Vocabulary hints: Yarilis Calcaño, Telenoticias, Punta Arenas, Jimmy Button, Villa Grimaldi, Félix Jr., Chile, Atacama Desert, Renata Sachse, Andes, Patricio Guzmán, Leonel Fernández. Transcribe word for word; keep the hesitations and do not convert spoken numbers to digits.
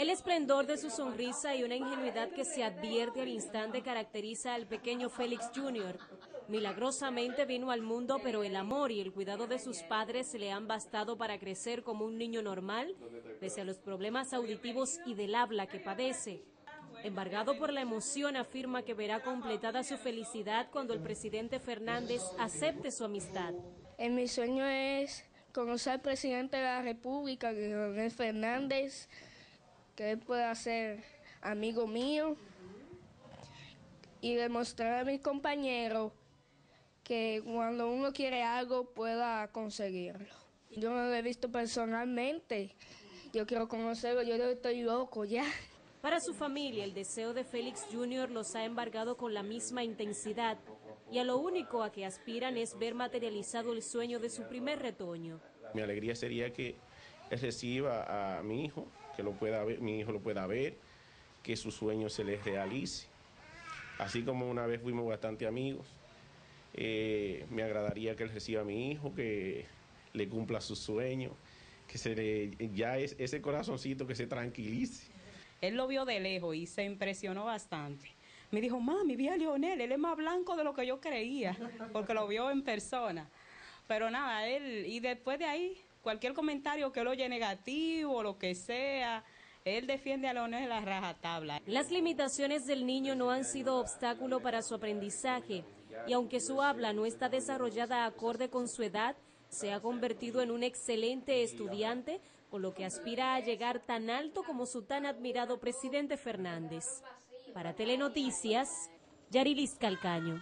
El esplendor de su sonrisa y una ingenuidad que se advierte al instante caracteriza al pequeño Félix junior Milagrosamente vino al mundo, pero el amor y el cuidado de sus padres le han bastado para crecer como un niño normal, pese a los problemas auditivos y del habla que padece. Embargado por la emoción, afirma que verá completada su felicidad cuando el presidente Fernández acepte su amistad. Eh, mi sueño es conocer al presidente de la República, Leonel Fernández, que él pueda ser amigo mío y demostrar a mis compañeros que cuando uno quiere algo pueda conseguirlo. Yo no lo he visto personalmente, yo quiero conocerlo, yo estoy loco ya. Para su familia, el deseo de Félix junior los ha embargado con la misma intensidad y a lo único a que aspiran es ver materializado el sueño de su primer retoño. Mi alegría sería que él reciba a mi hijo, que lo pueda ver, mi hijo lo pueda ver, que su sueño se les realice. Así como una vez fuimos bastante amigos, eh, me agradaría que él reciba a mi hijo, que le cumpla su sueño, que se le, ya es ese corazoncito que se tranquilice. Él lo vio de lejos y se impresionó bastante. Me dijo, mami, vi a Leonel, él es más blanco de lo que yo creía, porque lo vio en persona. Pero nada, él, y después de ahí, cualquier comentario que él oye negativo, lo que sea, él defiende a Leonel en la rajatabla. Las limitaciones del niño no han sido obstáculo para su aprendizaje, y aunque su habla no está desarrollada acorde con su edad, se ha convertido en un excelente estudiante, con lo que aspira a llegar tan alto como su tan admirado presidente Fernández. Para Telenoticias, Yarilis Calcaño.